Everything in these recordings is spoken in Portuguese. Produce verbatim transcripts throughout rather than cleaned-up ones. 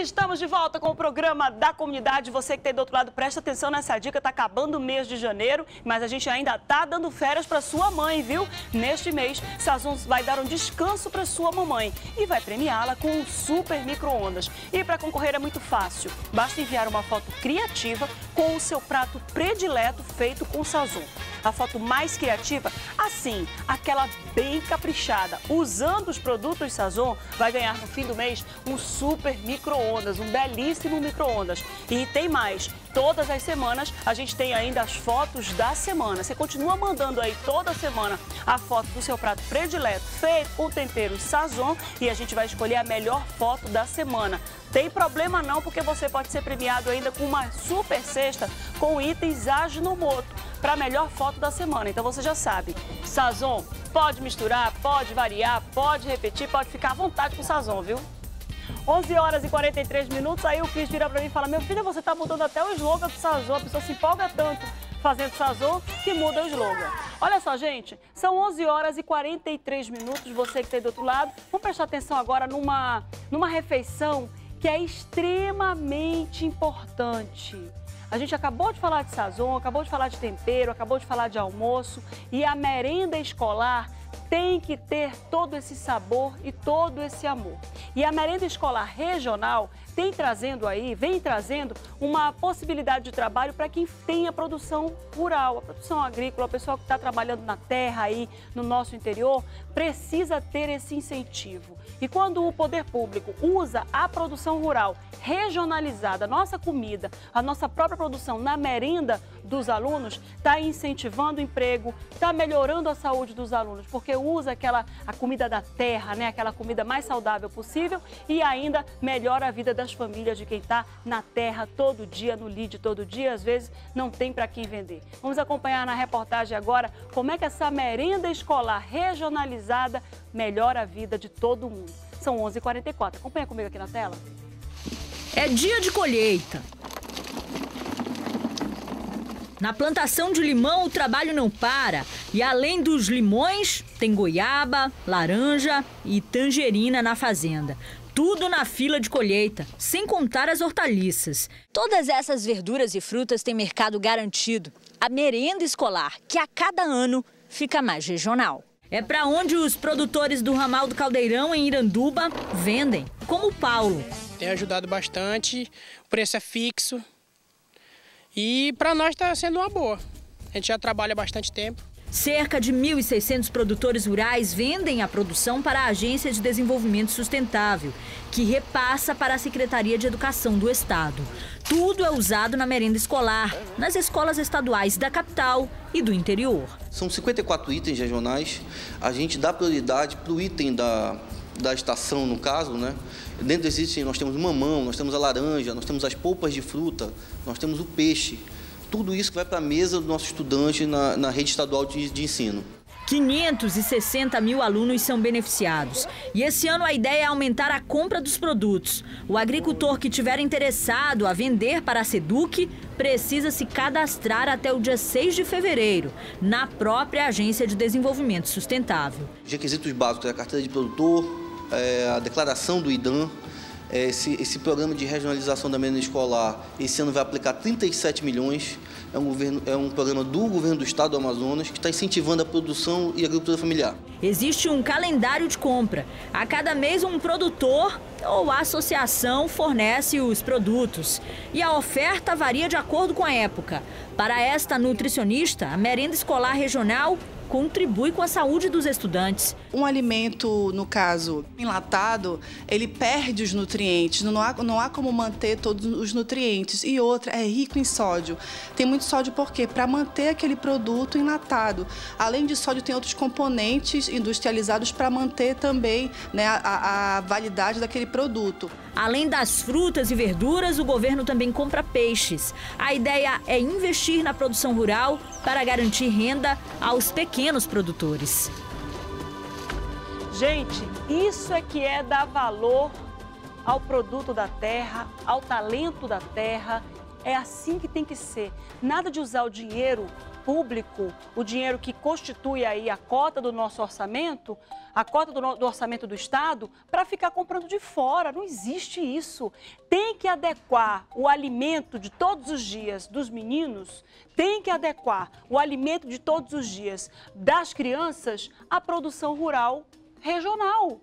Estamos de volta com o programa da comunidade. Você que tem do outro lado, presta atenção nessa dica. Está acabando o mês de janeiro, mas a gente ainda está dando férias para sua mãe, viu? Neste mês, Sazon vai dar um descanso para sua mamãe e vai premiá-la com um super micro-ondas. E para concorrer é muito fácil. Basta enviar uma foto criativa com o seu prato predileto feito com Sazon. A foto mais criativa, assim, aquela bem caprichada, usando os produtos Sazon, vai ganhar no fim do mês um super micro-ondas, um belíssimo micro-ondas. E tem mais, todas as semanas a gente tem ainda as fotos da semana. Você continua mandando aí toda semana a foto do seu prato predileto, feito com temperos Sazon, e a gente vai escolher a melhor foto da semana. Tem problema não, porque você pode ser premiado ainda com uma super cesta com itens Ajinomoto para a melhor foto da semana. Então você já sabe, Sazon pode misturar, pode variar, pode repetir, pode ficar à vontade com o Sazon, viu? onze horas e quarenta e três minutos, aí o Cris vira para mim e fala, meu filho, você tá mudando até o slogan do Sazon, a pessoa se empolga tanto fazendo Sazon que muda o slogan. Olha só, gente, são onze horas e quarenta e três minutos, você que está aí do outro lado, vamos prestar atenção agora numa, numa refeição que é extremamente importante. A gente acabou de falar de Sazon, acabou de falar de tempero, acabou de falar de almoço, e a merenda escolar tem que ter todo esse sabor e todo esse amor. E a merenda escolar regional tem trazendo aí, vem trazendo uma possibilidade de trabalho para quem tem a produção rural, a produção agrícola, a pessoa que está trabalhando na terra aí, no nosso interior, precisa ter esse incentivo. E quando o poder público usa a produção rural regionalizada, a nossa comida, a nossa própria produção na merenda dos alunos, está incentivando o emprego, está melhorando a saúde dos alunos, porque usa aquela a comida da terra, né? Aquela comida mais saudável possível, e ainda melhora a vida das famílias de quem está na terra todo dia, no lide todo dia, às vezes não tem para quem vender. Vamos acompanhar na reportagem agora como é que essa merenda escolar regionalizada melhora a vida de todo mundo. São onze e quarenta e quatro. Acompanha comigo aqui na tela. É dia de colheita. Na plantação de limão, o trabalho não para. E além dos limões, tem goiaba, laranja e tangerina na fazenda. Tudo na fila de colheita, sem contar as hortaliças. Todas essas verduras e frutas têm mercado garantido. A merenda escolar, que a cada ano fica mais regional. É para onde os produtores do ramal do Caldeirão, em Iranduba, vendem, como o Paulo. Tem ajudado bastante, o preço é fixo e para nós está sendo uma boa. A gente já trabalha há bastante tempo. Cerca de mil e seiscentos produtores rurais vendem a produção para a Agência de Desenvolvimento Sustentável, que repassa para a Secretaria de Educação do Estado. Tudo é usado na merenda escolar, nas escolas estaduais da capital e do interior. São cinquenta e quatro itens regionais. A gente dá prioridade para o item da, da estação, no caso, né? Dentro desses itens nós temos o mamão, nós temos a laranja, nós temos as polpas de fruta, nós temos o peixe. Tudo isso que vai para a mesa do nosso estudante na, na rede estadual de, de ensino. quinhentos e sessenta mil alunos são beneficiados. E esse ano a ideia é aumentar a compra dos produtos. O agricultor que estiver interessado a vender para a Seduc precisa se cadastrar até o dia seis de fevereiro, na própria Agência de Desenvolvimento Sustentável. Os requisitos básicos é a carteira de produtor, é a declaração do idam. Esse, esse programa de regionalização da merenda escolar, esse ano vai aplicar trinta e sete milhões. É um, governo, é um programa do governo do estado do Amazonas que está incentivando a produção e a agricultura familiar. Existe um calendário de compra. A cada mês, um produtor ou a associação fornece os produtos. E a oferta varia de acordo com a época. Para esta nutricionista, a merenda escolar regional contribui com a saúde dos estudantes. Um alimento, no caso, enlatado, ele perde os nutrientes, não há, não há como manter todos os nutrientes. E outra, é rico em sódio. Tem muito sódio por quê? Para manter aquele produto enlatado. Além de sódio, tem outros componentes industrializados para manter também, né, a, a validade daquele produto. Além das frutas e verduras, o governo também compra peixes. A ideia é investir na produção rural para garantir renda aos pequenos produtores. Gente, isso é que é dar valor ao produto da terra, ao talento da terra. É assim que tem que ser. Nada de usar o dinheiro público, o dinheiro que constitui aí a cota do nosso orçamento, a cota do, no, do orçamento do Estado, para ficar comprando de fora. Não existe isso. Tem que adequar o alimento de todos os dias dos meninos, tem que adequar o alimento de todos os dias das crianças à produção rural regional.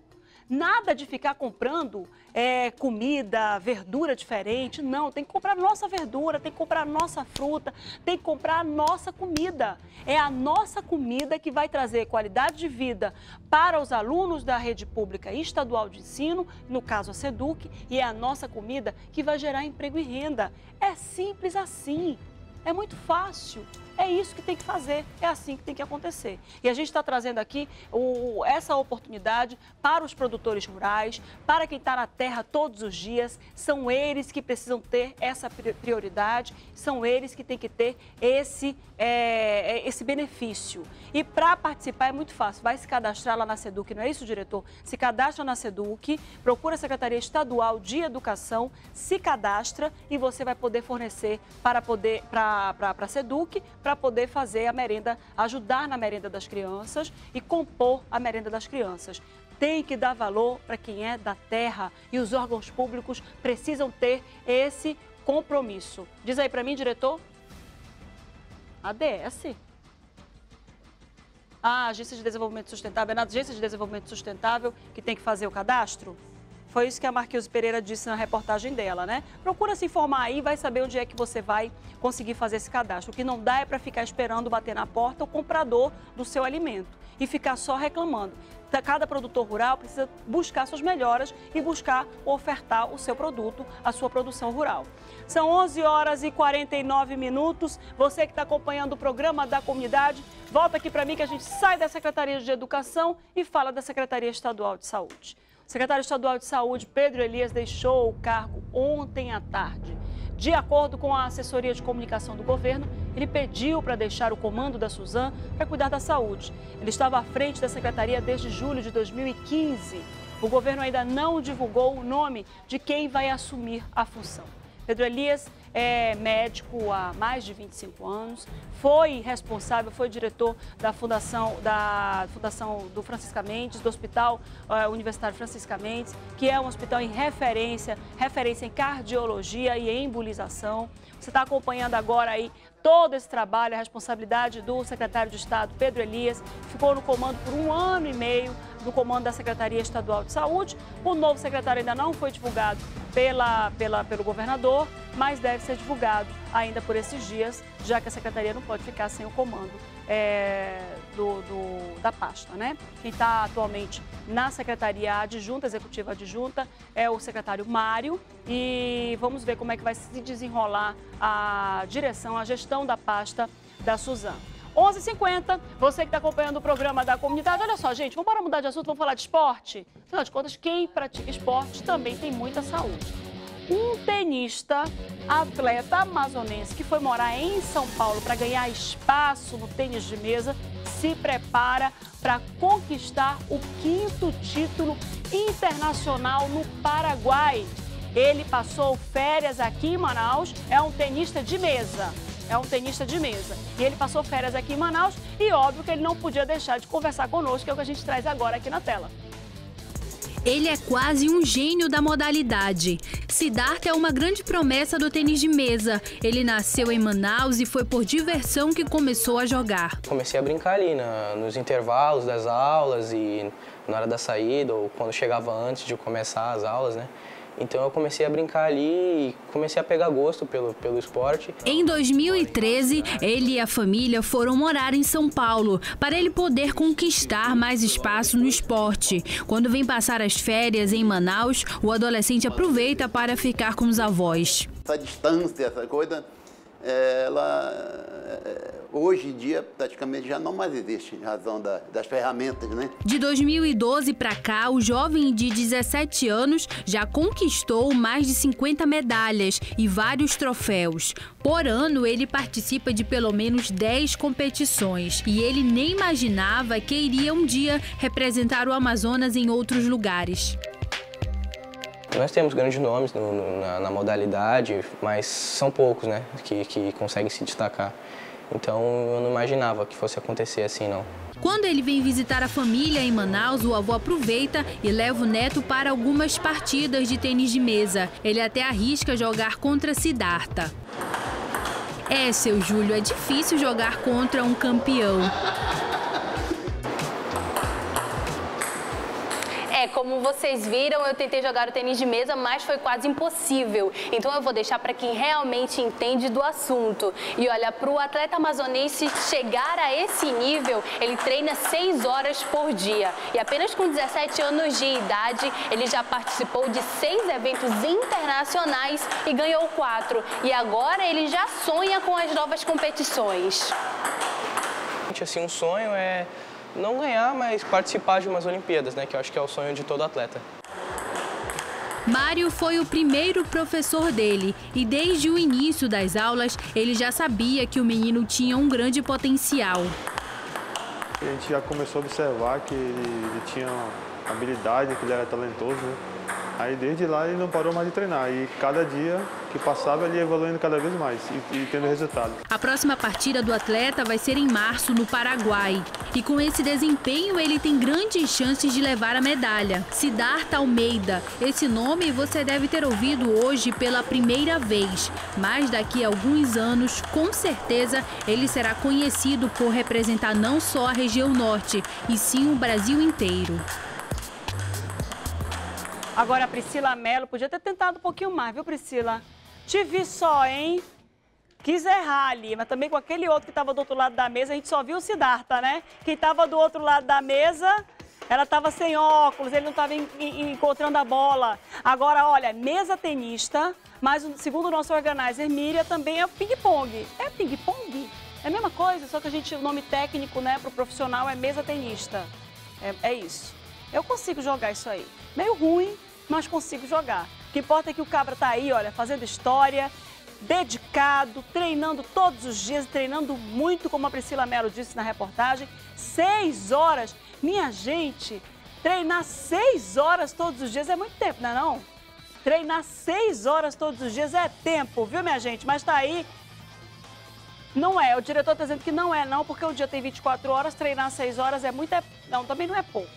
Nada de ficar comprando é, comida, verdura diferente, não. Tem que comprar nossa verdura, tem que comprar nossa fruta, tem que comprar nossa comida. É a nossa comida que vai trazer qualidade de vida para os alunos da rede pública estadual de ensino, no caso a Seduc, e é a nossa comida que vai gerar emprego e renda. É simples assim. É muito fácil, é isso que tem que fazer, é assim que tem que acontecer. E a gente está trazendo aqui o, essa oportunidade para os produtores rurais, para quem está na terra todos os dias. São eles que precisam ter essa prioridade, são eles que têm que ter esse, é, esse benefício. E para participar é muito fácil, vai se cadastrar lá na Seduc, não é isso, diretor? Se cadastra na Seduc, procura a Secretaria Estadual de Educação, se cadastra e você vai poder fornecer para poder... Pra para a Seduc, para poder fazer a merenda, ajudar na merenda das crianças e compor a merenda das crianças. Tem que dar valor para quem é da terra e os órgãos públicos precisam ter esse compromisso. Diz aí para mim, diretor. A D S. A Agência de Desenvolvimento Sustentável, é na Agência de Desenvolvimento Sustentável que tem que fazer o cadastro? Foi isso que a Marquise Pereira disse na reportagem dela, né? Procura se informar aí, vai saber onde é que você vai conseguir fazer esse cadastro. O que não dá é para ficar esperando bater na porta o comprador do seu alimento e ficar só reclamando. Cada produtor rural precisa buscar suas melhoras e buscar ofertar o seu produto, a sua produção rural. São onze horas e quarenta e nove minutos. Você que está acompanhando o programa da comunidade, volta aqui para mim que a gente sai da Secretaria de Educação e fala da Secretaria Estadual de Saúde. O secretário estadual de Saúde, Pedro Elias, deixou o cargo ontem à tarde. De acordo com a assessoria de comunicação do governo, ele pediu para deixar o comando da Susam para cuidar da saúde. Ele estava à frente da secretaria desde julho de dois mil e quinze. O governo ainda não divulgou o nome de quem vai assumir a função. Pedro Elias é médico há mais de vinte e cinco anos, foi responsável, foi diretor da Fundação, da fundação do Francisca Mendes, do Hospital uh, Universitário Francisca Mendes, que é um hospital em referência, referência em cardiologia e em embolização. Você está acompanhando agora aí todo esse trabalho, a responsabilidade do secretário de Estado, Pedro Elias, ficou no comando por um ano e meio do comando da Secretaria Estadual de Saúde. O novo secretário ainda não foi divulgado pela, pela, pelo governador, mas deve ser divulgado ainda por esses dias, já que a secretaria não pode ficar sem o comando é, do, do, da pasta, né? Quem está atualmente na secretaria adjunta, executiva adjunta, é o secretário Mário e vamos ver como é que vai se desenrolar a direção, a gestão da pasta da Susam. onze e cinquenta, você que está acompanhando o programa da comunidade. Olha só, gente, vamos para mudar de assunto, vamos falar de esporte? Afinal de contas, quem pratica esporte também tem muita saúde. Um tenista, atleta amazonense que foi morar em São Paulo para ganhar espaço no tênis de mesa, se prepara para conquistar o quinto título internacional no Paraguai. Ele passou férias aqui em Manaus, é um tenista de mesa. É um tenista de mesa. E ele passou férias aqui em Manaus e óbvio que ele não podia deixar de conversar conosco, que é o que a gente traz agora aqui na tela. Ele é quase um gênio da modalidade. Sidarta é uma grande promessa do tênis de mesa. Ele nasceu em Manaus e foi por diversão que começou a jogar. Comecei a brincar ali na, nos intervalos das aulas e na hora da saída, ou quando chegava antes de começar as aulas, né? Então eu comecei a brincar ali e comecei a pegar gosto pelo, pelo esporte. Em dois mil e treze, ele e a família foram morar em São Paulo para ele poder conquistar mais espaço no esporte. Quando vem passar as férias em Manaus, o adolescente aproveita para ficar com os avós. Essa distância, essa coisa, ela... hoje em dia, praticamente, já não mais existe em razão da, das ferramentas, né? De dois mil e doze para cá, o jovem de dezessete anos já conquistou mais de cinquenta medalhas e vários troféus. Por ano, ele participa de pelo menos dez competições. E ele nem imaginava que iria um dia representar o Amazonas em outros lugares. Nós temos grandes nomes no, no, na, na modalidade, mas são poucos, né, que, que conseguem se destacar. Então eu não imaginava que fosse acontecer assim, não. Quando ele vem visitar a família em Manaus, o avô aproveita e leva o neto para algumas partidas de tênis de mesa. Ele até arrisca jogar contra Sidarta. É, seu Júlio, é difícil jogar contra um campeão. É, como vocês viram, eu tentei jogar o tênis de mesa, mas foi quase impossível. Então eu vou deixar para quem realmente entende do assunto. E olha, para o atleta amazonense chegar a esse nível, ele treina seis horas por dia. E apenas com dezessete anos de idade, ele já participou de seis eventos internacionais e ganhou quatro. E agora ele já sonha com as novas competições. Assim, um sonho é... não ganhar, mas participar de umas Olimpíadas, né? Que eu acho que é o sonho de todo atleta. Mário foi o primeiro professor dele e desde o início das aulas ele já sabia que o menino tinha um grande potencial. A gente já começou a observar que ele tinha habilidade, que ele era talentoso, né? Aí desde lá ele não parou mais de treinar e cada dia que passava ele ia evoluindo cada vez mais e, e tendo resultado. A próxima partida do atleta vai ser em março no Paraguai e com esse desempenho ele tem grandes chances de levar a medalha. Sidarta Almeida, esse nome você deve ter ouvido hoje pela primeira vez, mas daqui a alguns anos com certeza ele será conhecido por representar não só a região norte e sim o Brasil inteiro. Agora, a Priscila Mello podia ter tentado um pouquinho mais, viu, Priscila? Te vi só, hein? Quis errar ali, mas também com aquele outro que estava do outro lado da mesa, a gente só viu o Sidarta, né? Quem estava do outro lado da mesa, ela estava sem óculos, ele não estava encontrando a bola. Agora, olha, mesa tenista, mas segundo o nosso organizer, Miriam, também é ping-pong. É ping-pong? É a mesma coisa, só que a gente, o nome técnico, né, para o profissional é mesa tenista. É, é isso. Eu consigo jogar isso aí. Meio ruim, mas consigo jogar. O que importa é que o cabra tá aí, olha, fazendo história, dedicado, treinando todos os dias, treinando muito, como a Priscila Mello disse na reportagem. Seis horas. Minha gente, treinar seis horas todos os dias é muito tempo, não é não? Treinar seis horas todos os dias é tempo, viu, minha gente? Mas tá aí... Não é, o diretor tá dizendo que não é não, porque o dia tem vinte e quatro horas, treinar seis horas é muito... É... Não, também não é pouco.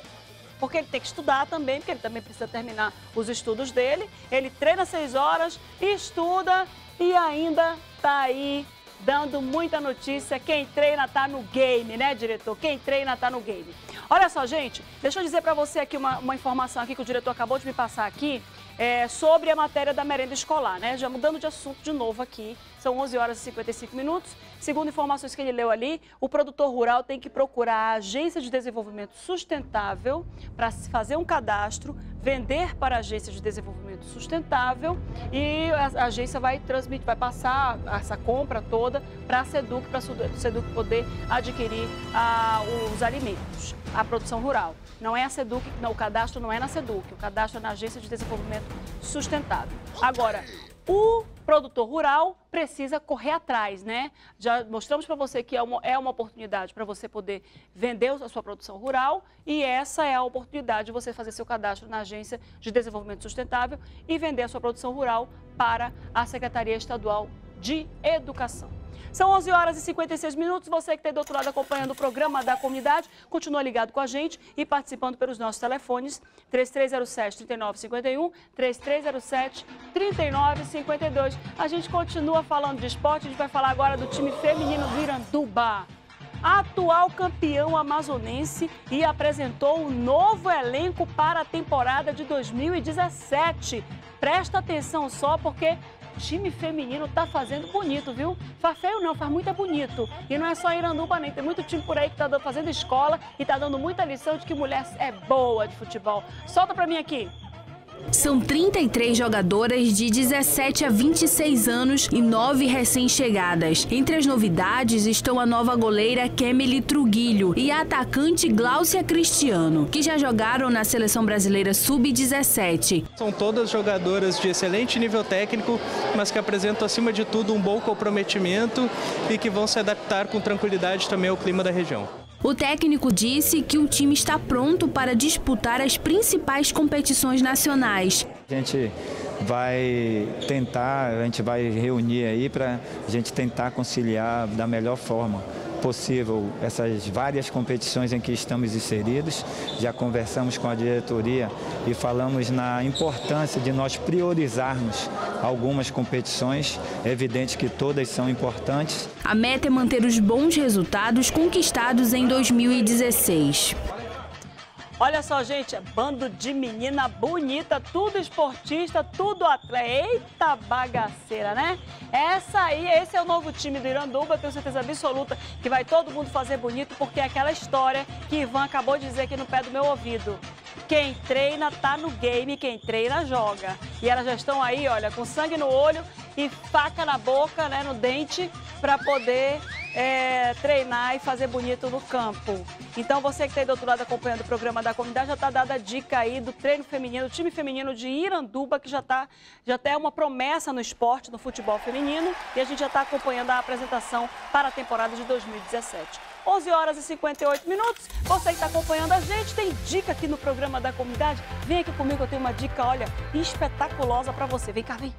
Porque ele tem que estudar também, porque ele também precisa terminar os estudos dele. Ele treina seis horas, estuda e ainda tá aí dando muita notícia. Quem treina tá no game, né, diretor? Quem treina tá no game. Olha só, gente, deixa eu dizer para você aqui uma, uma informação aqui que o diretor acabou de me passar aqui é, sobre a matéria da merenda escolar, né? Já mudando de assunto de novo aqui. São onze horas e cinquenta e cinco minutos. Segundo informações que ele leu ali, o produtor rural tem que procurar a Agência de Desenvolvimento Sustentável para fazer um cadastro, vender para a Agência de Desenvolvimento Sustentável e a agência vai transmitir, vai passar essa compra toda para a Seduc, para a Seduc poder adquirir ah, os alimentos, a produção rural. Não é a Seduc, não, o cadastro não é na Seduc, o cadastro é na Agência de Desenvolvimento Sustentável. Agora... O produtor rural precisa correr atrás, né? Já mostramos para você que é uma, é uma oportunidade para você poder vender a sua produção rural e essa é a oportunidade de você fazer seu cadastro na Agência de Desenvolvimento Sustentável e vender a sua produção rural para a Secretaria Estadual de Educação. São onze horas e cinquenta e seis minutos. Você que está do outro lado acompanhando o programa da comunidade, continua ligado com a gente e participando pelos nossos telefones três três zero sete, três nove cinco um, três três zero sete, três nove cinco dois. A gente continua falando de esporte, a gente vai falar agora do time feminino do Iranduba. Atual campeão amazonense e apresentou um novo elenco para a temporada de dois mil e dezessete. Presta atenção só porque... O time feminino tá fazendo bonito, viu? Faz feio não, faz muito é bonito. E não é só Iranduba, nem. Tem muito time por aí que tá fazendo escola e tá dando muita lição de que mulher é boa de futebol. Solta pra mim aqui. São trinta e três jogadoras de dezessete a vinte e seis anos e nove recém-chegadas. Entre as novidades estão a nova goleira Kemily Truguilho e a atacante Gláucia Cristiano, que já jogaram na Seleção Brasileira sub dezessete. São todas jogadoras de excelente nível técnico, mas que apresentam acima de tudo um bom comprometimento e que vão se adaptar com tranquilidade também ao clima da região. O técnico disse que o time está pronto para disputar as principais competições nacionais. A gente vai tentar, a gente vai reunir aí para a gente tentar conciliar da melhor forma possível essas várias competições em que estamos inseridos. Já conversamos com a diretoria e falamos na importância de nós priorizarmos algumas competições. É evidente que todas são importantes. A meta é manter os bons resultados conquistados em dois mil e dezesseis. Olha só, gente, bando de menina bonita, tudo esportista, tudo atleta. Eita bagaceira, né? Essa aí, esse é o novo time do Iranduba, tenho certeza absoluta que vai todo mundo fazer bonito, porque é aquela história que Ivan acabou de dizer aqui no pé do meu ouvido. Quem treina tá no game, quem treina joga. E elas já estão aí, olha, com sangue no olho e faca na boca, né, no dente, para poder é, treinar e fazer bonito no campo. Então você que está aí do outro lado acompanhando o programa da comunidade, já está dada a dica aí do treino feminino, do time feminino de Iranduba, que já está já até tá uma promessa no esporte, no futebol feminino, e a gente já está acompanhando a apresentação para a temporada de dois mil e dezessete. onze horas e cinquenta e oito minutos, você que está acompanhando a gente, tem dica aqui no programa da comunidade, vem aqui comigo, eu tenho uma dica, olha, espetaculosa para você, vem cá, vem.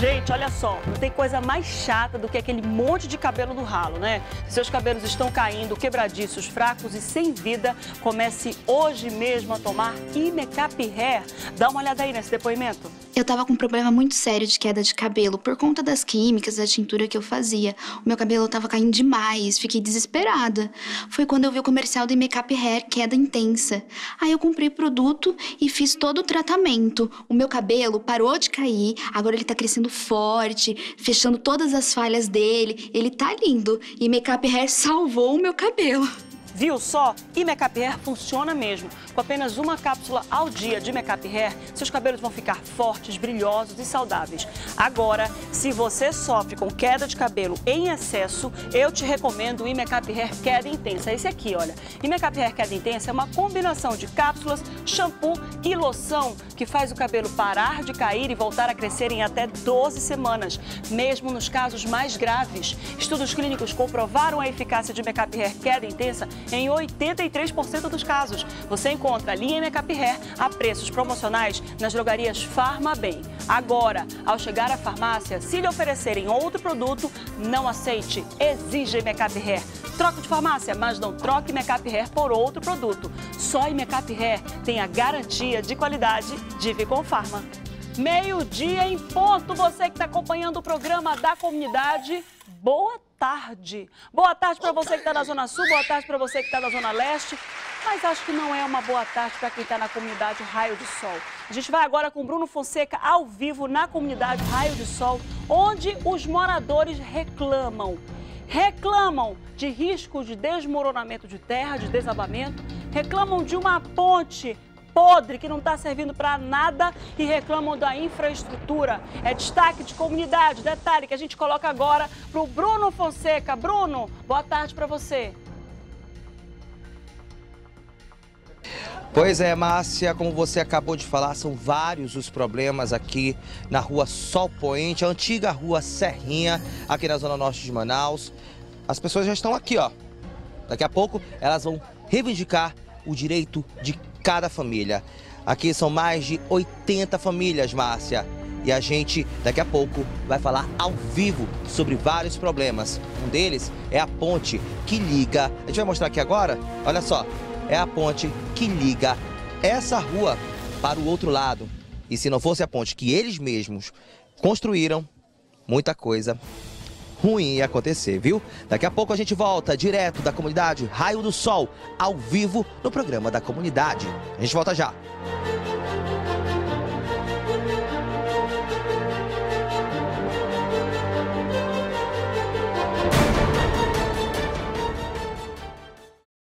Gente, olha só, não tem coisa mais chata do que aquele monte de cabelo no ralo, né? Seus cabelos estão caindo, quebradiços, fracos e sem vida. Comece hoje mesmo a tomar Imecap Hair. Dá uma olhada aí nesse depoimento. Eu tava com um problema muito sério de queda de cabelo por conta das químicas, da tintura que eu fazia. O meu cabelo tava caindo demais, fiquei desesperada. Foi quando eu vi o comercial do Imecap Hair, queda intensa. Aí eu comprei o produto e fiz todo o tratamento. O meu cabelo parou de cair, agora ele tá crescendo forte, fechando todas as falhas dele. Ele tá lindo. E Imecap Hair salvou o meu cabelo. Viu só? Imecap Hair funciona mesmo. Com apenas uma cápsula ao dia de Imecap Hair, seus cabelos vão ficar fortes, brilhosos e saudáveis. Agora, se você sofre com queda de cabelo em excesso, eu te recomendo o Imecap Hair Queda Intensa. Esse aqui, olha. Imecap Hair Queda Intensa é uma combinação de cápsulas, shampoo e loção que faz o cabelo parar de cair e voltar a crescer em até doze semanas, mesmo nos casos mais graves. Estudos clínicos comprovaram a eficácia de Imecap Hair Queda Intensa em oitenta e três por cento dos casos. Você encontra a linha Imecap Hair a preços promocionais nas drogarias FarmaBem. Agora, ao chegar à farmácia, se lhe oferecerem outro produto, não aceite. Exija Imecap Hair. Troca de farmácia, mas não troque Imecap Hair por outro produto. Só Imecap Hair tem a garantia de qualidade de Vicon Farma. Meio-dia em ponto. Você que está acompanhando o programa da comunidade, boa tarde. Tarde. Boa tarde para você que está na Zona Sul, boa tarde para você que está na Zona Leste, mas acho que não é uma boa tarde para quem está na comunidade Raio de Sol. A gente vai agora com Bruno Fonseca ao vivo na comunidade Raio de Sol, onde os moradores reclamam. Reclamam de risco de desmoronamento de terra, de desabamento, reclamam de uma ponte podre que não está servindo para nada e reclamam da infraestrutura. É destaque de comunidade, detalhe que a gente coloca agora para o Bruno Fonseca. Bruno, boa tarde para você. Pois é, Márcia, como você acabou de falar, são vários os problemas aqui na rua Sol Poente, a antiga rua Serrinha, aqui na zona norte de Manaus. As pessoas já estão aqui, ó. Daqui a pouco elas vão reivindicar o direito de cada família. Aqui são mais de oitenta famílias, Márcia. E a gente, daqui a pouco, vai falar ao vivo sobre vários problemas. Um deles é a ponte que liga... A gente vai mostrar aqui agora, olha só. É a ponte que liga essa rua para o outro lado. E se não fosse a ponte que eles mesmos construíram, muita coisa ruim ia acontecer, viu? Daqui a pouco a gente volta direto da comunidade Raio do Sol, ao vivo no programa da comunidade. A gente volta já.